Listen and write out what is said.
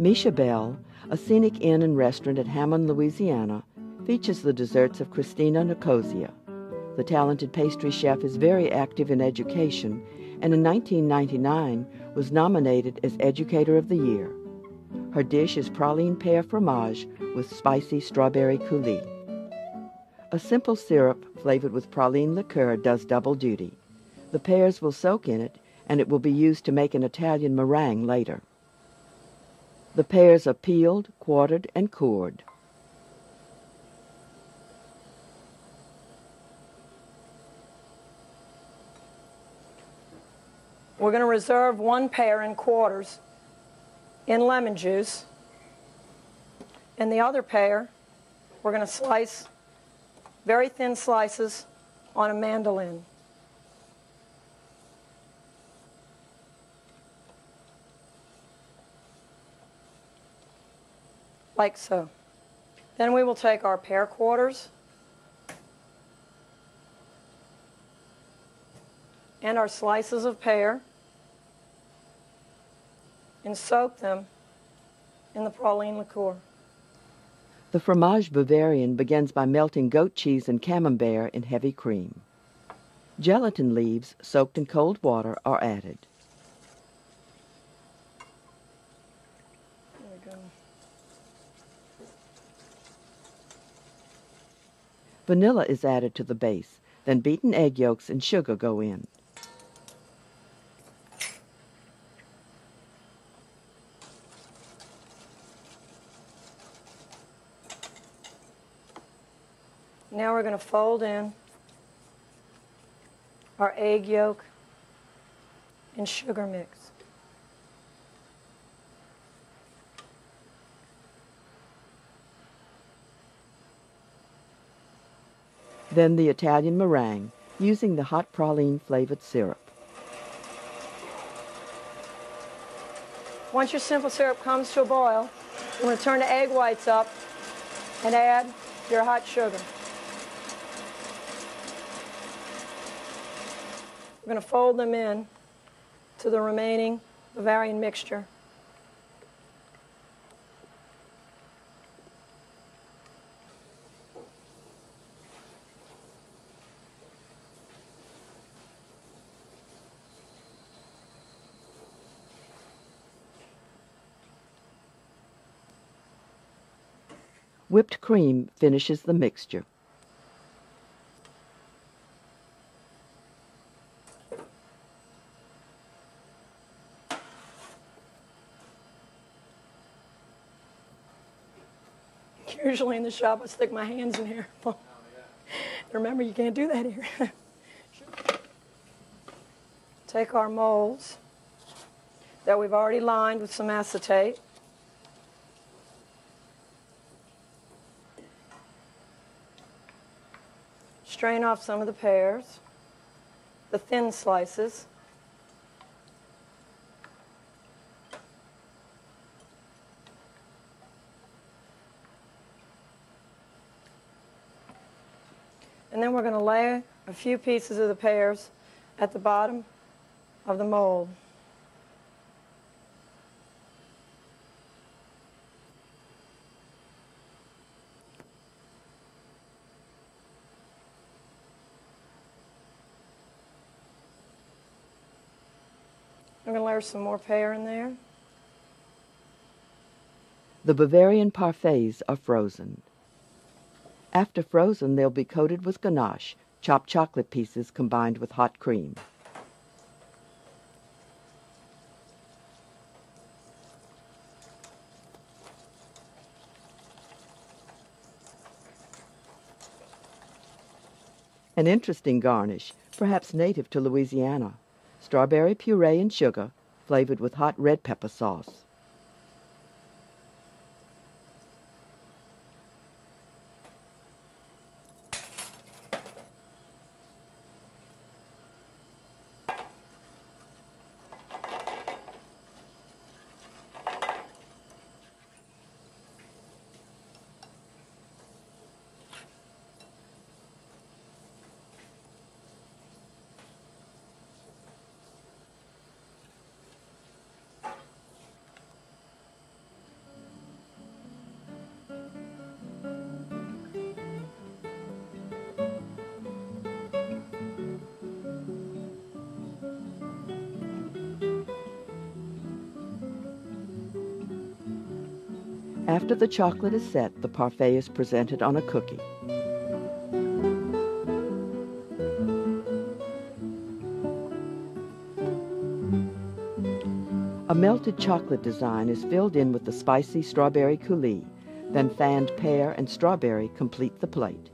Misha Bell, a scenic inn and restaurant at Hammond, Louisiana, features the desserts of Christina Nicosia. The talented pastry chef is very active in education and in 1999 was nominated as Educator of the Year. Her dish is praline pear fromage with spicy strawberry coulis. A simple syrup flavored with praline liqueur does double duty. The pears will soak in it, and it will be used to make an Italian meringue later. The pears are peeled, quartered, and cored. We're going to reserve one pear in quarters in lemon juice, and the other pear we're going to slice very thin slices on a mandolin. Like so. Then we will take our pear quarters and our slices of pear and soak them in the praline liqueur. The fromage Bavarian begins by melting goat cheese and camembert in heavy cream. Gelatin leaves soaked in cold water are added. There we go. Vanilla is added to the base, then beaten egg yolks and sugar go in. Now we're going to fold in our egg yolk and sugar mix. Then the Italian meringue, using the hot praline flavored syrup. Once your simple syrup comes to a boil, you're going to turn the egg whites up and add your hot sugar. We're going to fold them in to the remaining Bavarian mixture. Whipped cream finishes the mixture. Usually in the shop, I stick my hands in here. Remember, you can't do that here. Take our molds that we've already lined with some acetate. Strain off some of the pears, the thin slices. And then we're going to lay a few pieces of the pears at the bottom of the mold. I'm going to layer some more pear in there. The Bavarian parfaits are frozen. After frozen, they'll be coated with ganache, chopped chocolate pieces combined with hot cream. An interesting garnish, perhaps native to Louisiana, strawberry puree and sugar, flavored with hot red pepper sauce. After the chocolate is set, the parfait is presented on a cookie. A melted chocolate design is filled in with the spicy strawberry coulis, then fanned pear and strawberry complete the plate.